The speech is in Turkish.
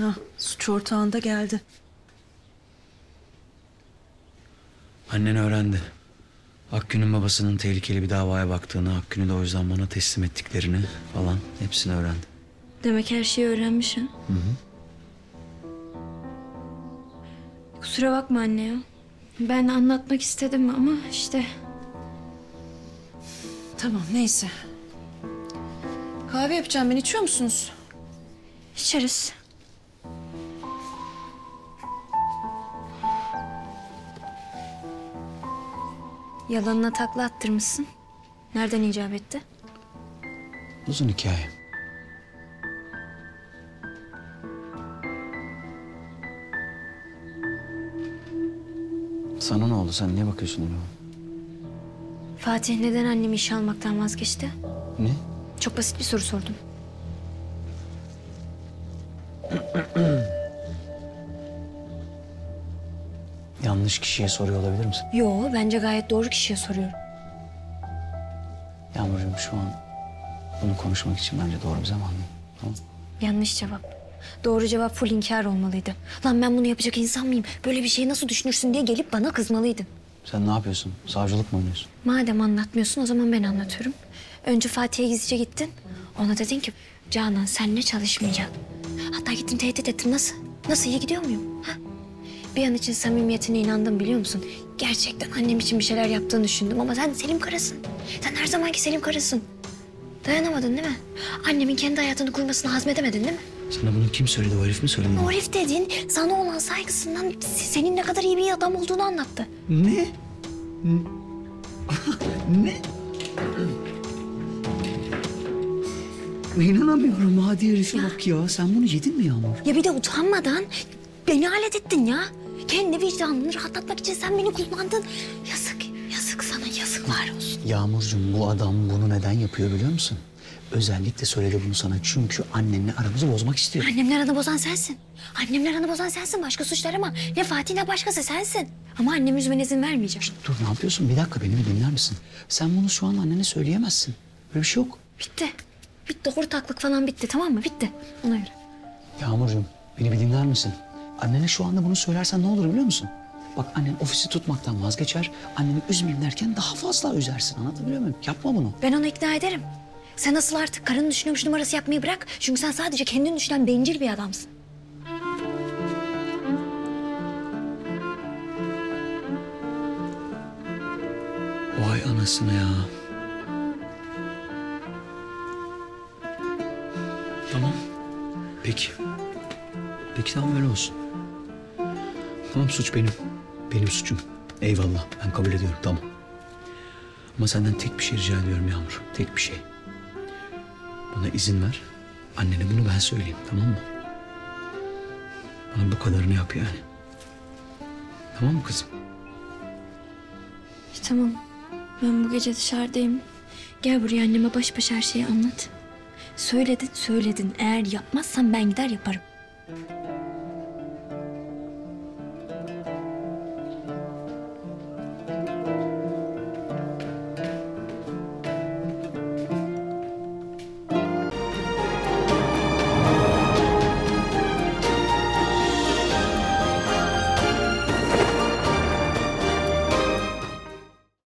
Hah, suç ortağında geldi. Annen öğrendi. Akgün'ün babasının tehlikeli bir davaya baktığını, Akgün'ü de o yüzden bana teslim ettiklerini falan hepsini öğrendi. Demek her şeyi öğrenmişsin. Hı hı. Kusura bakma anne ya. Ben anlatmak istedim ama işte... Tamam neyse. Kahve yapacağım ben, içiyor musunuz? İçeriz. Yalanına takla attırmışsın. Nereden icap etti? Uzun hikaye. Sana ne oldu? Sen niye bakıyorsun öyle? Fatih neden annemi işe almaktan vazgeçti? Ne? Çok basit bir soru sordum. Yanlış kişiye soruyor olabilir misin? Yo, bence gayet doğru kişiye soruyorum. Yağmurcuğum şu an bunu konuşmak için bence doğru bir zaman değil. Tamam. Yanlış cevap. Doğru cevap full inkar olmalıydı. Lan ben bunu yapacak insan mıyım? Böyle bir şeyi nasıl düşünürsün diye gelip bana kızmalıydın. Sen ne yapıyorsun? Savcılık mı oynuyorsun? Madem anlatmıyorsun o zaman ben anlatıyorum. Önce Fatih'e gizlice gittin. Ona dedin ki Canan seninle çalışmayacağım. Hatta gittim tehdit ettim. Nasıl? Nasıl iyi gidiyor muyum? Ha? Bir an için samimiyetine inandım biliyor musun? Gerçekten annem için bir şeyler yaptığını düşündüm ama sen Selim Karasın. Sen her zamanki Selim Karasın. Dayanamadın değil mi? Annemin kendi hayatını kurmasını hazmedemedin değil mi? Sana bunu kim söyledi? O herif mi söyledi? O herif dedin, sana olan saygısından senin ne kadar iyi bir adam olduğunu anlattı. Ne? Ne? İnanamıyorum. Hadi herife ya. Bak ya. Sen bunu yedin mi Yağmur? Ya bir de utanmadan beni alet ettin ya. Kendi vicdanını rahatlatmak için sen beni kullandın. Yazık. Yazık sana. Yazıklar olsun. Yağmurcuğum bu adam bunu neden yapıyor biliyor musun? Özellikle söyledi bunu sana çünkü annenle aramızı bozmak istiyor. Annemle aranı bozan sensin. Annemle aranı bozan sensin. Başka suçlar ama ne Fatih ne başkası sensin. Ama annem üzmene izin vermeyeceğim. Şişt, dur ne yapıyorsun? Bir dakika beni bir dinler misin? Sen bunu şu an annene söyleyemezsin. Böyle bir şey yok. Bitti. Bitti. Ortaklık falan bitti tamam mı? Bitti. Ona göre. Yağmurcuğum beni bir dinler misin? Annene şu anda bunu söylersen ne olur biliyor musun? Bak annen ofisi tutmaktan vazgeçer. Anneni üzmeyeyim derken daha fazla üzersin. Anlatabiliyor muyum? Yapma bunu. Ben onu ikna ederim. Sen asıl artık karını düşünüyormuş numarası yapmayı bırak. Çünkü sen sadece kendini düşünen bencil bir adamsın. Vay anasını ya. Tamam. Peki. Peki tamam öyle olsun. Tamam suç benim. Benim suçum. Eyvallah ben kabul ediyorum tamam. Ama senden tek bir şey rica ediyorum Yağmur. Tek bir şey. Bana izin ver. Annene bunu ben söyleyeyim tamam mı? Bana bu kadarını yap yani. Tamam mı kızım? Tamam. Ben bu gece dışarıdayım. Gel buraya anneme baş başa her şeyi anlat. Söyledin. Eğer yapmazsan ben gider yaparım.